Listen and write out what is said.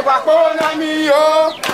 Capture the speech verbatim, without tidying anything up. Vai pra cor na minha.